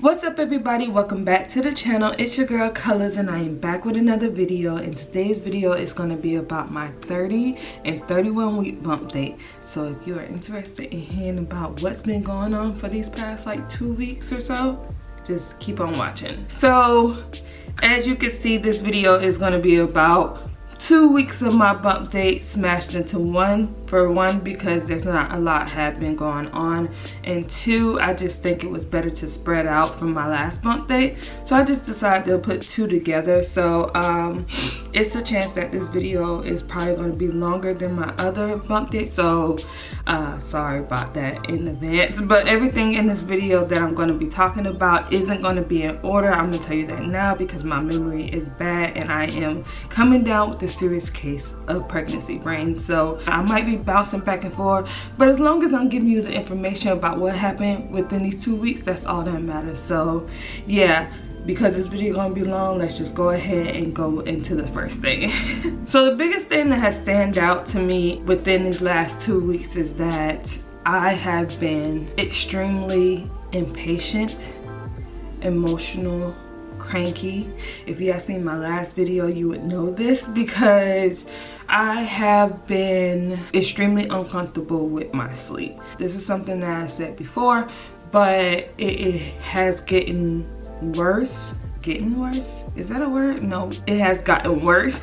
What's up, everybody? Welcome back to the channel. It's your girl Colors, and I am back with another video. And today's video is going to be about my 30 and 31 week bump date. So if you are interested in hearing about what's been going on for these past like 2 weeks or so, just keep on watching. So as you can see, this video is going to be about 2 weeks of my bump date smashed into one. For one, because there's not a lot had been going on, and two, I just think it was better to spread out from my last bump date, so I just decided to put two together. So it's a chance that this video is probably going to be longer than my other bump date, so sorry about that in advance. But everything in this video that I'm going to be talking about isn't going to be in order. I'm going to tell you that now because my memory is bad and I am coming down with a serious case of pregnancy brain, so I might be bouncing back and forth, but as long as I'm giving you the information about what happened within these 2 weeks, that's all that matters. So yeah, because this video gonna be long, let's just go ahead and go into the first thing. So the biggest thing that has stand out to me within these last 2 weeks is that I have been extremely impatient, emotional, cranky. If you have seen my last video, you would know this, because I have been extremely uncomfortable with my sleep. This is something that I said before, but it has gotten worse. Getting worse? Is that a word? No, it has gotten worse.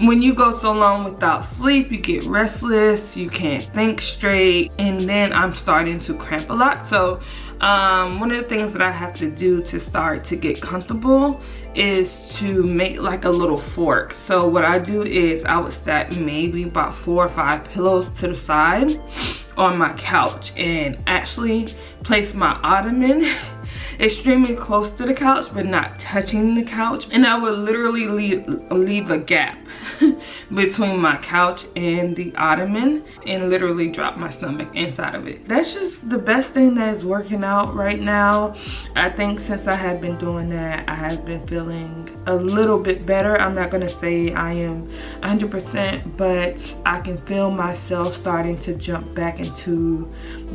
When you go so long without sleep, you get restless, you can't think straight, and then I'm starting to cramp a lot. So one of the things that I have to do to start to get comfortable is to make like a little fork. So what I do is I would stack maybe about 4 or 5 pillows to the side on my couch and actually place my ottoman extremely close to the couch but not touching the couch, and I would literally leave a gap between my couch and the ottoman and literally drop my stomach inside of it. That's just the best thing that is working out right now. I think since I have been doing that, I have been feeling a little bit better. I'm not gonna say I am 100%, but I can feel myself starting to jump back into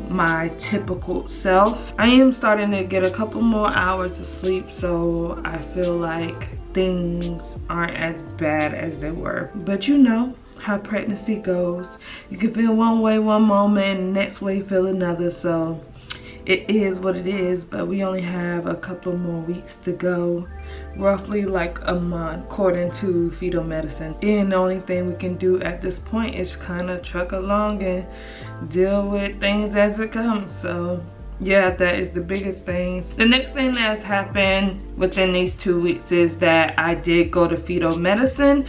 my typical self. I am starting to get a couple more hours of sleep, so I feel like things aren't as bad as they were. But you know how pregnancy goes. You can feel one way one moment and next way you feel another, so it is what it is. But we only have a couple more weeks to go, roughly like a month according to fetal medicine, and the only thing we can do at this point is kind of truck along and deal with things as it comes. So yeah, that is the biggest thing. The next thing that has happened within these 2 weeks is that I did go to fetal medicine.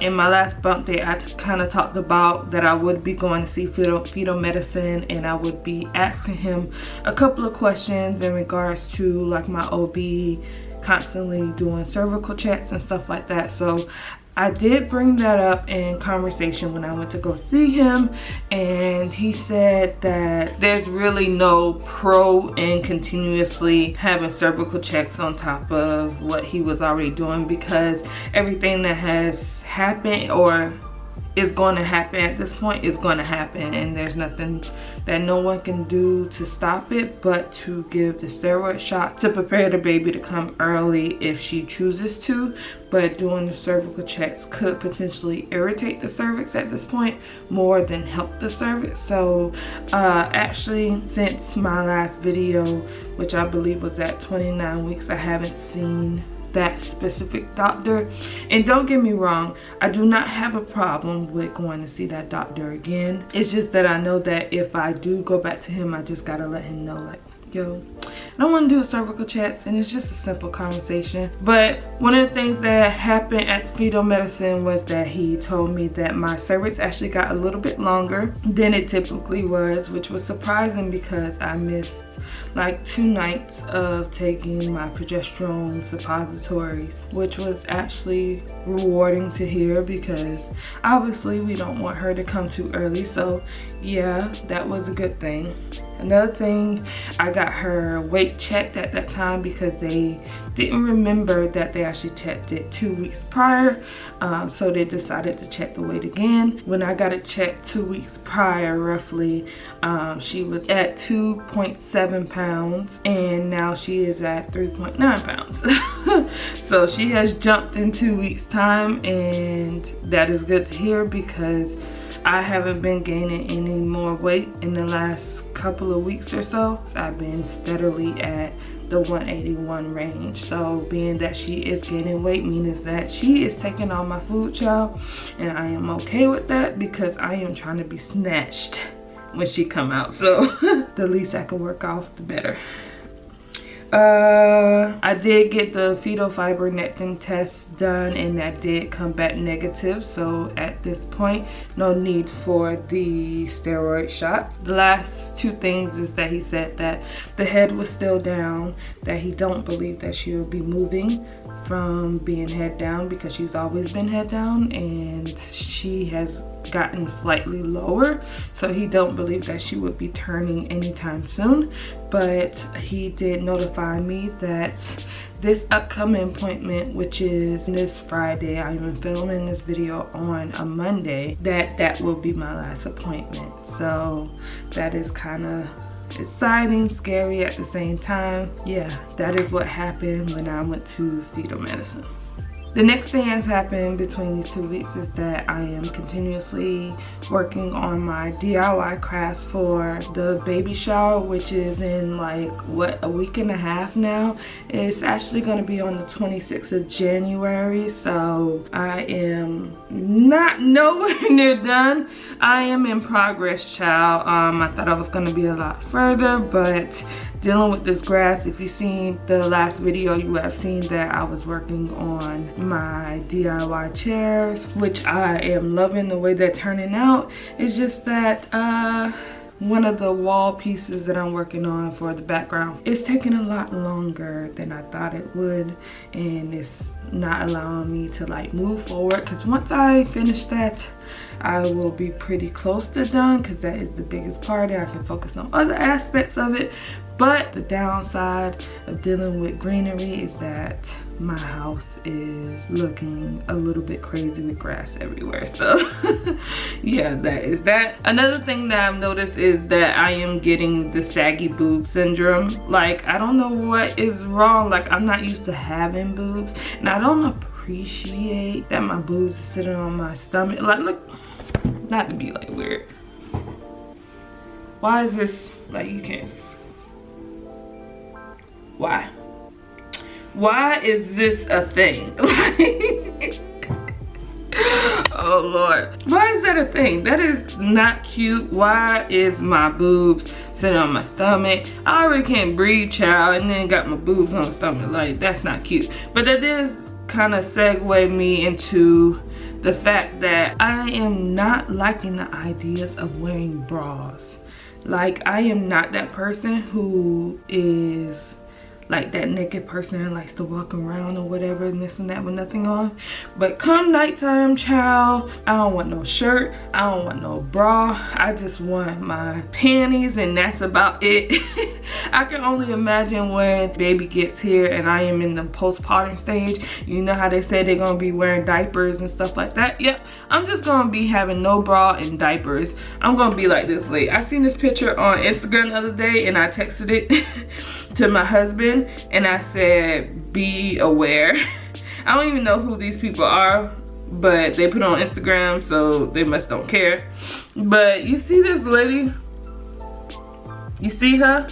In my last bump day, I kind of talked about that I would be going to see fetal medicine, and I would be asking him a couple of questions in regards to like my OB constantly doing cervical checks and stuff like that. So I did bring that up in conversation when I went to go see him, and he said that there's really no pro in continuously having cervical checks on top of what he was already doing, because everything that has happened or is going to happen at this point is going to happen, and there's nothing that no one can do to stop it but to give the steroid shot to prepare the baby to come early if she chooses to. But doing the cervical checks could potentially irritate the cervix at this point more than help the cervix. So actually, since my last video, which I believe was at 29 weeks, I haven't seen that specific doctor. And don't get me wrong, I do not have a problem with going to see that doctor again. It's just that I know that if I do go back to him, I just gotta let him know, like, yo, I don't want to do a cervical checks, and it's just a simple conversation. But one of the things that happened at fetal medicine was that he told me that my cervix actually got a little bit longer than it typically was, which was surprising because I missed like 2 nights of taking my progesterone suppositories, which was actually rewarding to hear, because obviously we don't want her to come too early. So yeah, that was a good thing. Another thing, I got her weight checked at that time because they didn't remember that they actually checked it 2 weeks prior, so they decided to check the weight again. When I got it checked 2 weeks prior roughly, she was at 2.7 7 pounds and now she is at 3.9 pounds. So she has jumped in 2 weeks' time, and that is good to hear because I haven't been gaining any more weight in the last couple of weeks or so. I've been steadily at the 181 range. So being that she is gaining weight means that she is taking all my food, y'all, and I am okay with that because I am trying to be snatched when she come out. So the least I can work off, the better. I did get the fetal fiber nectin test done and that did come back negative, so at this point no need for the steroid shot. The last two things is that he said that the head was still down, that he don't believe that she'll be moving from being head down because she's always been head down and she has gotten slightly lower, so he don't believe that she would be turning anytime soon. But he did notify me that this upcoming appointment, which is this Friday, I am filming this video on a Monday, that will be my last appointment. So that is kind of exciting, scary at the same time. Yeah, that is what happened when I went to fetal medicine. The next thing that's happened between these 2 weeks is that I am continuously working on my DIY crafts for the baby shower, which is in like, what, a week and a half now. It's actually going to be on the 26th of January, so I am not nowhere near done. I am in progress, child. I thought I was going to be a lot further, but dealing with this grass, if you've seen the last video, you have seen that I was working on my DIY chairs, which I am loving the way they're turning out. It's just that one of the wall pieces that I'm working on for the background, it's taking a lot longer than I thought it would, and it's not allowing me to like move forward, because once I finish that I will be pretty close to done, because that is the biggest part and I can focus on other aspects of it. But the downside of dealing with greenery is that my house is looking a little bit crazy with grass everywhere. So yeah, that is that. Another thing that I've noticed is that I am getting the saggy boob syndrome. Like, I don't know what is wrong. Like, I'm not used to having boobs and I don't appreciate that my boobs are sitting on my stomach. Like, look, not to be like weird. Why is this, like, you can't. Why is this a thing? Oh Lord, why is that a thing? That is not cute. Why is my boobs sitting on my stomach? I already can't breathe, child, and then got my boobs on my stomach. Like, that's not cute. But that is kind of segue me into the fact that I am not liking the ideas of wearing bras. Like, I am not that person who is like that naked person that likes to walk around or whatever and this and that with nothing on. But come nighttime, child, I don't want no shirt, I don't want no bra, I just want my panties and that's about it. I can only imagine when baby gets here and I am in the postpartum stage. You know how they say they're gonna be wearing diapers and stuff like that? Yep, I'm just gonna be having no bra and diapers. I'm gonna be like this late. I seen this picture on Instagram the other day and I texted it to my husband and I said, be aware. I don't even know who these people are, but they put it on Instagram, so they must don't care. But you see this lady, you see her?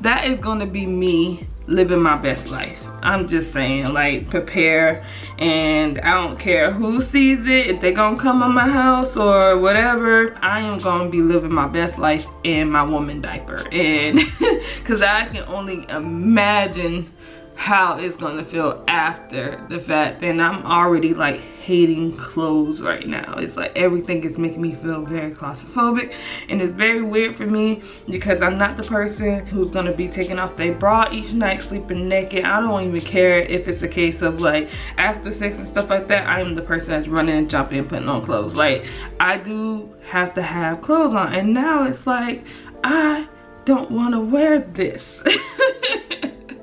That is gonna be me living my best life. I'm just saying, like, prepare, and I don't care who sees it, if they gonna come on my house or whatever, I am gonna be living my best life in my woman diaper. And because I can only imagine how it's gonna feel after the fact. And I'm already like hating clothes right now. It's like everything is making me feel very claustrophobic, and it's very weird for me because I'm not the person who's gonna be taking off their bra each night, sleeping naked. I don't even care if it's a case of like after sex and stuff like that. I'm the person that's running and jumping and putting on clothes. Like, I do have to have clothes on, and now it's like I don't want to wear this.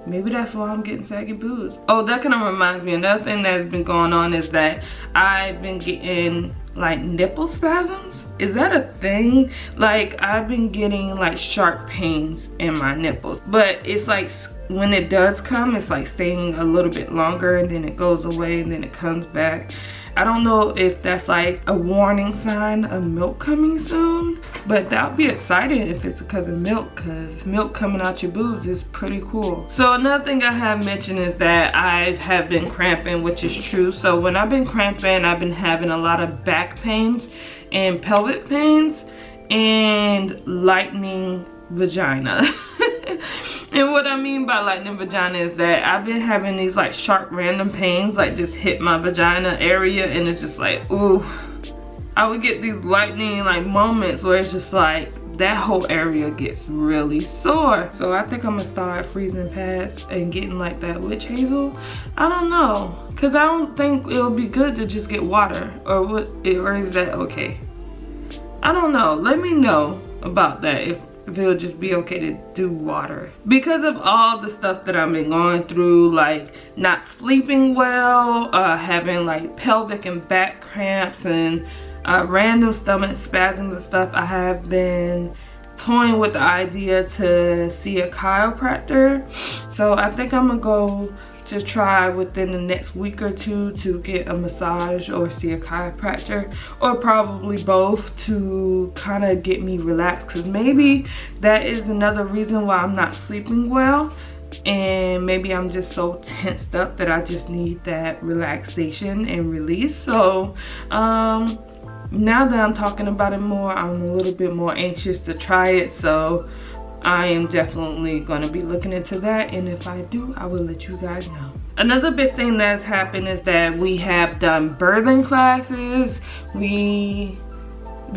Maybe that's why I'm getting saggy boobs. Oh, that kind of reminds me. Another thing that's been going on is that I've been getting like nipple spasms? Is that a thing? Like, I've been getting like sharp pains in my nipples, but it's like when it does come, it's like staying a little bit longer and then it goes away and then it comes back. I don't know if that's like a warning sign of milk coming soon, but that'll be exciting if it's because of milk, because milk coming out your boobs is pretty cool. So another thing I have mentioned is that I have been cramping, which is true. So when I've been cramping, I've been having a lot of back pains and pelvic pains and lightning vagina. And what I mean by lightning vagina is that I've been having these like sharp random pains like just hit my vagina area, and it's just like, ooh, I would get these lightning like moments where it's just like that whole area gets really sore. So I think I'm gonna start freezing pads and getting like that witch hazel. I don't know, because I don't think it'll be good to just get water, or what, or is that okay? I don't know. Let me know about that, if it'll just be okay to do water. Because of all the stuff that I've been going through, like not sleeping well, having like pelvic and back cramps and random stomach spasms and stuff, I have been toying with the idea to see a chiropractor. So I think I'm gonna go to try within the next week or two to get a massage or see a chiropractor, or probably both, to kind of get me relaxed, because maybe that is another reason why I'm not sleeping well, and maybe I'm just so tensed up that I just need that relaxation and release. So now that I'm talking about it more, I'm a little bit more anxious to try it, so I am definitely going to be looking into that, and if I do, I will let you guys know. Another big thing that's happened is that we have done birthing classes. We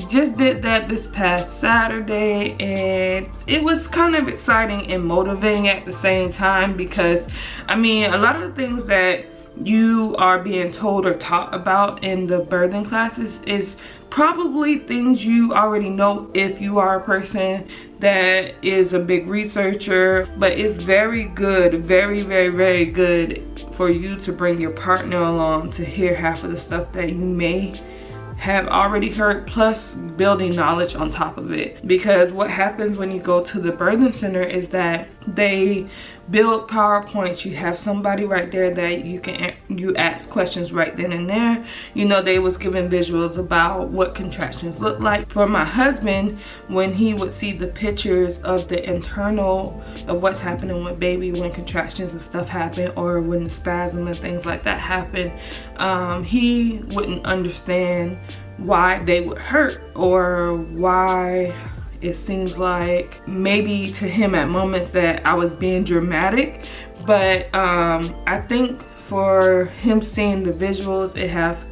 just did that this past Saturday, and it was kind of exciting and motivating at the same time, because I mean, a lot of the things that you are being told or taught about in the birthing classes is probably things you already know if you are a person that is a big researcher, but it's very good, very, very, very good for you to bring your partner along to hear half of the stuff that you may have already heard, plus building knowledge on top of it. Because what happens when you go to the birthing center is that they build PowerPoints. You have somebody right there that you ask questions right then and there. You know, they was giving visuals about what contractions look like. For my husband, when he would see the pictures of the internal of what's happening with baby when contractions and stuff happen, or when the spasm and things like that happen, he wouldn't understand why they would hurt, or why it seems like maybe to him at moments that I was being dramatic. But I think for him seeing the visuals, it have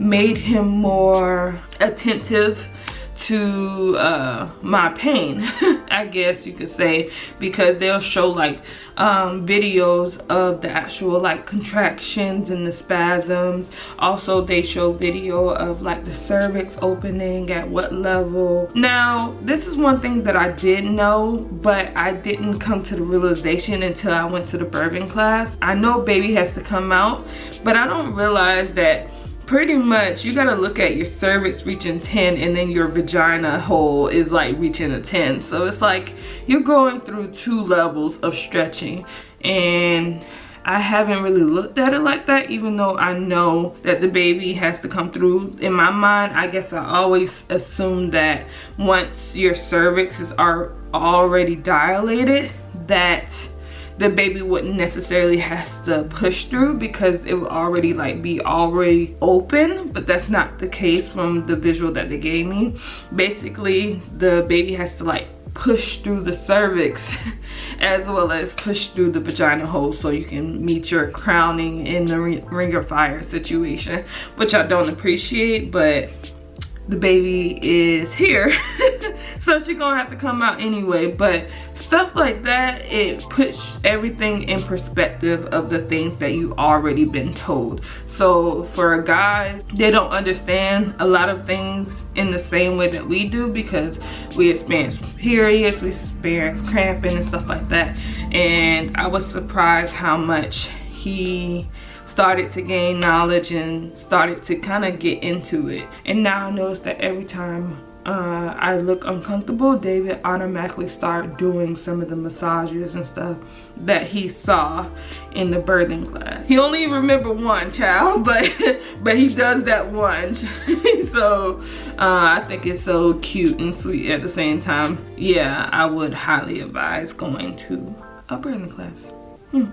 made him more attentive to my pain, I guess you could say, because they'll show like videos of the actual like contractions and the spasms. Also, they show video of like the cervix opening at what level. Now, this is one thing that I did know, but I didn't come to the realization until I went to the birthing class. I know baby has to come out, but I don't realize that pretty much you gotta look at your cervix reaching 10, and then your vagina hole is like reaching a 10. So it's like you're going through two levels of stretching, and I haven't really looked at it like that, even though I know that the baby has to come through. In my mind, I guess I always assume that once your cervix is already dilated, that the baby wouldn't necessarily have to push through, because it would already like be already open. But that's not the case from the visual that they gave me. Basically, the baby has to like push through the cervix as well as push through the vagina hole, so you can meet your crowning in the ring of fire situation, which I don't appreciate, but the baby is here. So she's gonna have to come out anyway. But stuff like that, it puts everything in perspective of the things that you've already been told. So for guys, they don't understand a lot of things in the same way that we do, because we experience periods, we experience cramping and stuff like that. And I was surprised how much he started to gain knowledge and started to kind of get into it. And now I notice that every time I look uncomfortable, David automatically started doing some of the massages and stuff that he saw in the birthing class. He only remember one child, but he does that one. So I think it's so cute and sweet at the same time. Yeah, I would highly advise going to a birthing class.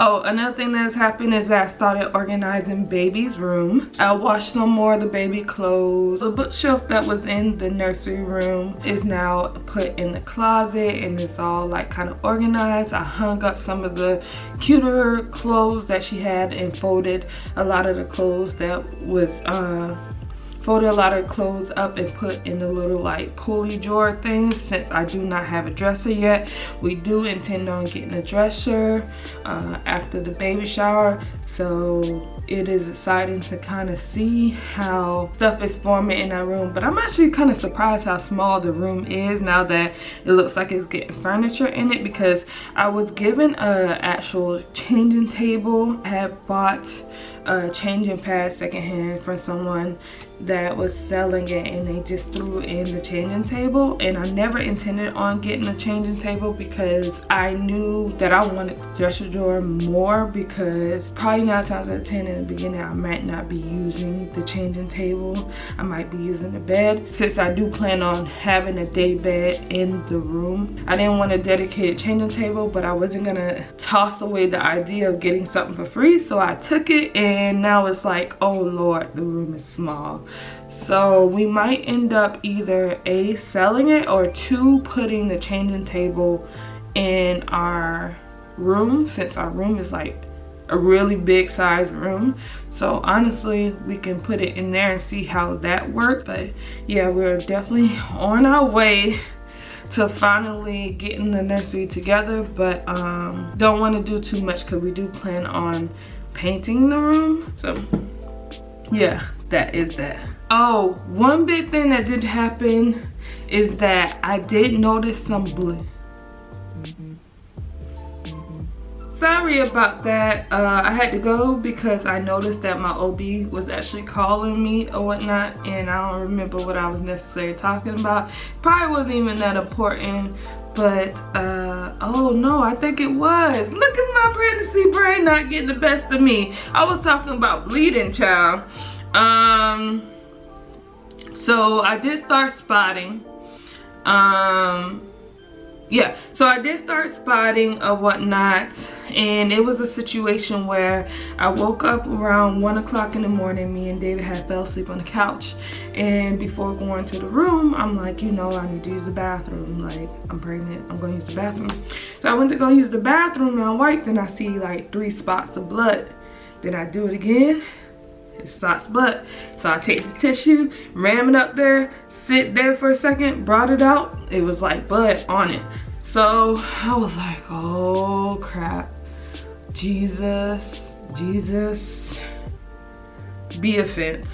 Oh, another thing that's happened is that I started organizing baby's room. I washed some more of the baby clothes. The bookshelf that was in the nursery room is now put in the closet, and it's all like kind of organized. I hung up some of the cuter clothes that she had and folded a lot of the clothes that was folded a lot of clothes up and put in the little like pulley drawer things. Since I do not have a dresser yet, we do intend on getting a dresser after the baby shower. So it is exciting to kind of see how stuff is forming in our room. But I'm actually kind of surprised how small the room is now that it looks like it's getting furniture in it, because I was given a actual changing table. I had bought a changing pad secondhand from someone that was selling it, and they just threw in the changing table. And I never intended on getting a changing table because I knew that I wanted the dresser drawer more, because probably 9 times out of 10 in the beginning I might not be using the changing table. I might be using the bed. Since I do plan on having a day bed in the room, I didn't want a dedicated changing table, but I wasn't gonna toss away the idea of getting something for free. So I took it, and now it's like, oh Lord, the room is small. So we might end up either A, selling it, or 2, putting the changing table in our room, since our room is like a really big size room. So honestly, we can put it in there and see how that works. But yeah, we're definitely on our way to finally getting the nursery together, but don't want to do too much because we do plan on painting the room. So yeah, that is that. Oh, one big thing that did happen is that I did notice some blue. Sorry about that. I had to go because I noticed that my OB was actually calling me or whatnot, and I don't remember what I was necessarily talking about. Probably wasn't even that important, but oh no, I think it was. Look at my pregnancy brain not getting the best of me. I was talking about bleeding, child. So I did start spotting. Yeah, so I did start spotting or whatnot, and it was a situation where I woke up around 1 o'clock in the morning. Me and David had fell asleep on the couch, and before going to the room, I'm like, you know, I need to use the bathroom. Like, I'm pregnant, I'm gonna use the bathroom. So I went to go use the bathroom, and I wiped, and I see like 3 spots of blood. Then I do it again. It starts blood. So I take the tissue, ram it up there, sit there for a second, brought it out. It was like blood on it. So I was like, oh crap. Jesus, Jesus, be a fence.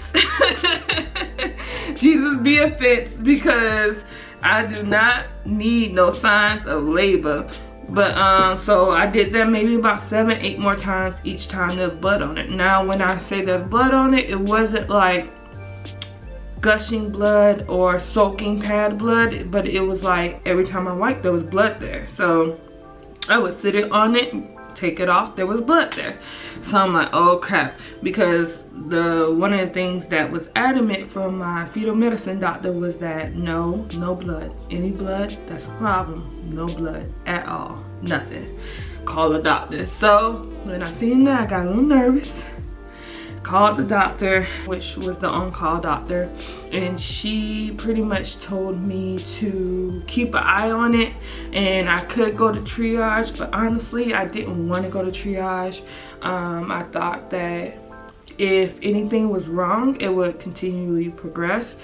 Jesus, be a fence, because I do not need no signs of labor. But so I did that maybe about 7, 8 more times. Each time there's blood on it. Now when I say there's blood on it, it wasn't like gushing blood or soaking pad blood, but it was like every time I wiped, there was blood there. So I would sit it on it, take it off, there was blood there. So I'm like, oh crap, because the one of the things that was adamant from my fetal medicine doctor was that no blood. Any blood, that's a problem. No blood at all, nothing, call the doctor. So when I seen that, I got a little nervous, called the doctor, which was the on-call doctor, and she pretty much told me to keep an eye on it, and I could go to triage, but honestly I didn't want to go to triage. I thought that if anything was wrong, it would continually progress.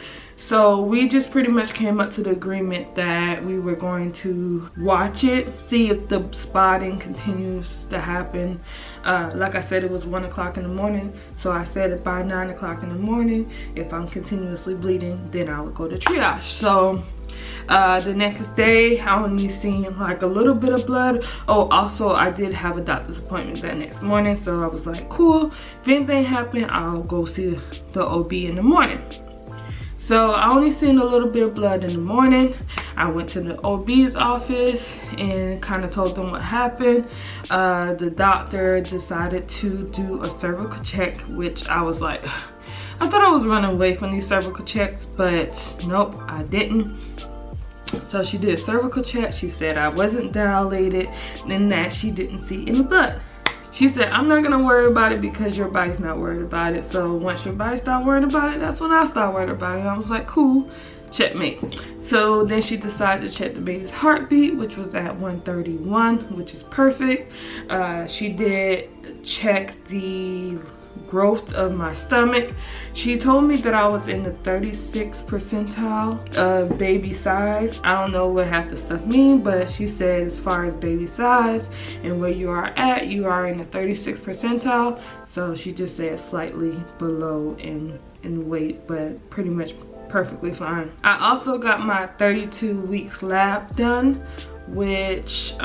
So we just pretty much came up to the agreement that we were going to watch it, see if the spotting continues to happen. Like I said, it was 1 o'clock in the morning. So I said that by 9 o'clock in the morning, if I'm continuously bleeding, then I would go to triage. So the next day I only seen like a little bit of blood. Oh, also I did have a doctor's appointment that next morning. So I was like, cool, if anything happened, I'll go see the OB in the morning. So I only seen a little bit of blood in the morning. I went to the OB's office and kind of told them what happened. The doctor decided to do a cervical check, which I was like, I thought I was running away from these cervical checks, but nope, I didn't. So she did a cervical check. She said I wasn't dilated and that she didn't see any blood. She said, I'm not gonna worry about it because your body's not worried about it. So once your body starts worrying about it, that's when I start worried about it. I was like, cool, checkmate. So then she decided to check the baby's heartbeat, which was at 131, which is perfect. She did check the growth of my stomach. She told me that I was in the 36th percentile of baby size. I don't know what half the stuff means, but she said as far as baby size and where you are at, you are in the 36th percentile. So she just said slightly below in weight, but pretty much perfectly fine. I also got my 32 weeks lab done, which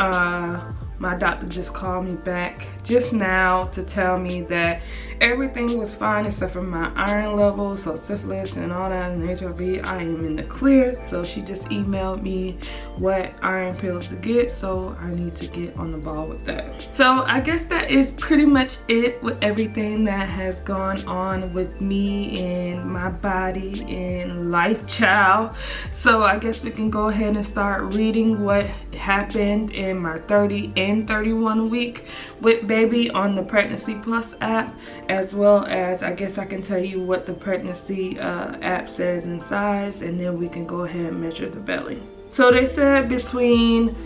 my doctor just called me back just now to tell me that everything was fine except for my iron level, so syphilis and all that and HIV, I am in the clear. So she just emailed me what iron pills to get, so I need to get on the ball with that. So I guess that is pretty much it with everything that has gone on with me and my body and life, child. So I guess we can go ahead and start reading what happened in my 30 and 31 week with baby on the Pregnancy Plus app, as well as I guess I can tell you what the pregnancy app says in size, and then we can go ahead and measure the belly. So they said between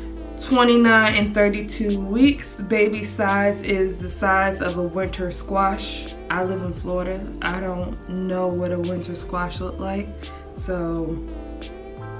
29 and 32 weeks, baby size is the size of a winter squash. I live in Florida. I don't know what a winter squash look like. So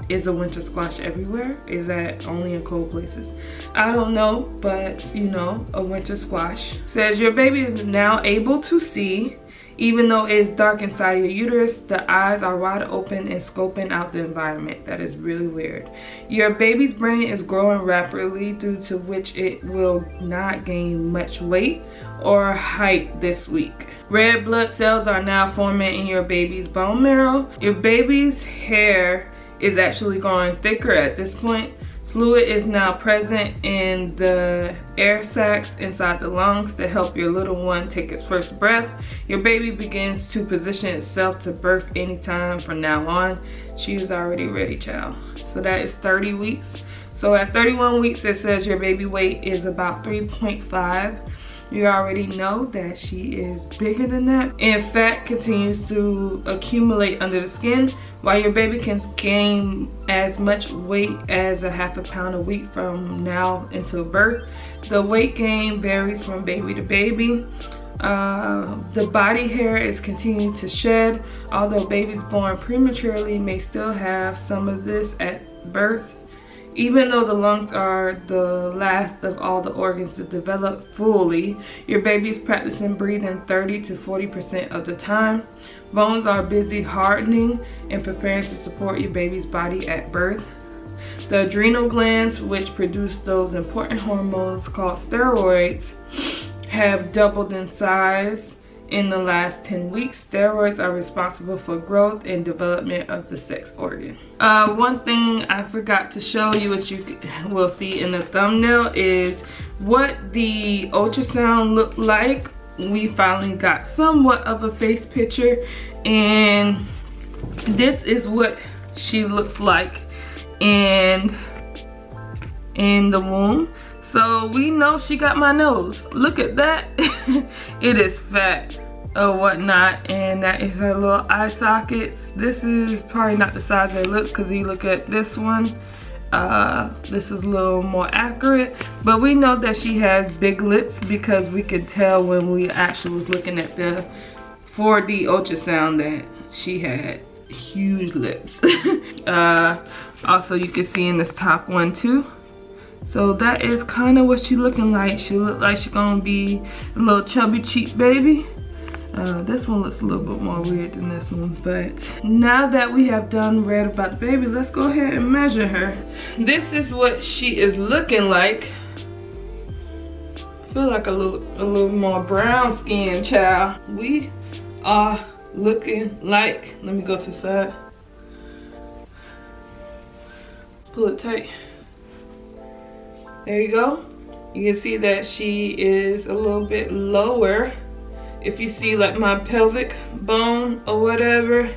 is a winter squash everywhere? Is that only in cold places? I don't know, but you know, a winter squash. Says your baby is now able to see, even though it is dark inside your uterus. The eyes are wide open and scoping out the environment. That is really weird. Your baby's brain is growing rapidly, due to which it will not gain much weight or height this week. Red blood cells are now forming in your baby's bone marrow. Your baby's hair is actually growing thicker at this point. Fluid is now present in the air sacs inside the lungs to help your little one take its first breath. Your baby begins to position itself to birth anytime from now on. She is already ready, child. So that is 30 weeks. So at 31 weeks, it says your baby weight is about 3.5. You already know that she is bigger than that. And fat continues to accumulate under the skin. While your baby can gain as much weight as a half a pound a week from now until birth, the weight gain varies from baby to baby. The body hair is continuing to shed. Although babies born prematurely may still have some of this at birth. Even though the lungs are the last of all the organs to develop fully, your baby is practicing breathing 30 to 40% of the time. Bones are busy hardening and preparing to support your baby's body at birth. The adrenal glands, which produce those important hormones called steroids, have doubled in size in the last 10 weeks. Steroids are responsible for growth and development of the sex organ. One thing I forgot to show you, which you will see in the thumbnail, is what the ultrasound looked like. We finally got somewhat of a face picture, and this is what she looks like and in the womb. So we know she got my nose. Look at that. It is fat or whatnot, and that is her little eye sockets. This is probably not the size that it looks, because you look at this one, this is a little more accurate. But we know that she has big lips, because we could tell when we actually was looking at the 4D ultrasound that she had. huge lips. Also you can see in this top one too. So that is kind of what she looking like. She look like she gonna be a little chubby cheek baby. This one looks a little bit more weird than this one, but now that we have done read about the baby, let's go ahead and measure her. This is what she is looking like. I feel like a little more brown skin, child. We are looking like, let me go to the side. Pull it tight. There you go. You can see that she is a little bit lower. If you see like my pelvic bone or whatever,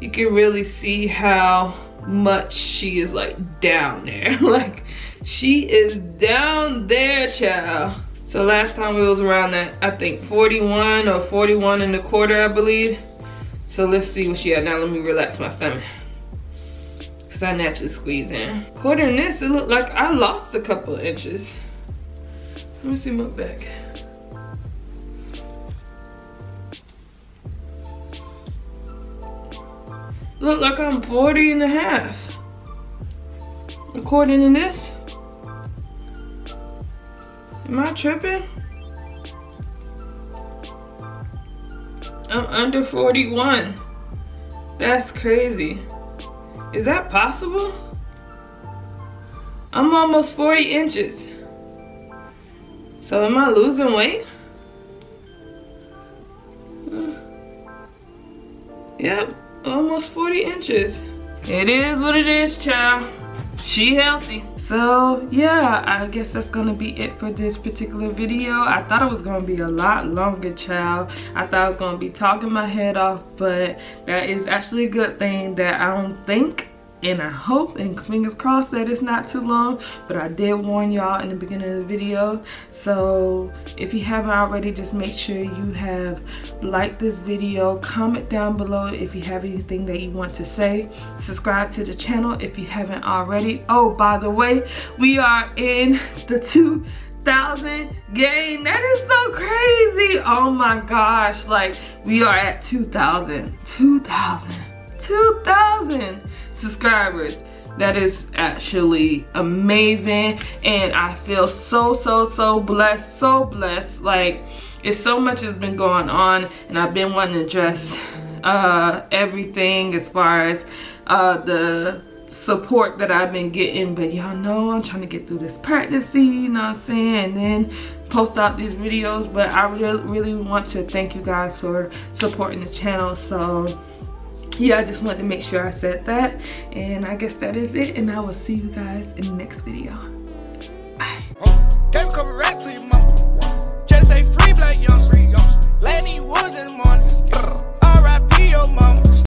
you can really see how much she is like down there. Like she is down there, child. So last time we was around that, I think 41 or 41 and a quarter, I believe. So let's see what she had. Now let me relax my stomach, cause I naturally squeeze in. Quartering this, it looked like I lost a couple of inches. Let me see my back. Look like I'm 40 and a half. According to this. Am I tripping? I'm under 41. That's crazy. Is that possible? I'm almost 40 inches. So am I losing weight? Yep. Almost 40 inches. It is what it is, child. She healthy. So yeah, I guess that's gonna be it for this particular video. I thought it was gonna be a lot longer, child. I thought I was gonna be talking my head off, but that is actually a good thing that I don't think, and I hope and fingers crossed that it's not too long, but I did warn y'all in the beginning of the video. So if you haven't already, just make sure you have liked this video, comment down below if you have anything that you want to say, subscribe to the channel if you haven't already. Oh, by the way, we are in the 2,000 game. That is so crazy. Oh my gosh, like we are at 2,000 subscribers. That is actually amazing, and I feel so blessed, like it's so much has been going on, and I've been wanting to address everything as far as the support that I've been getting, but y'all know I'm trying to get through this pregnancy, you know what I'm saying, and then post out these videos. But I really want to thank you guys for supporting the channel. So yeah, I just wanted to make sure I said that, and I guess that is it, and I will see you guys in the next video. Bye. They coming right to your mama. Just say free black youngster. Lady Woods in the morning. R.I.P. your mama.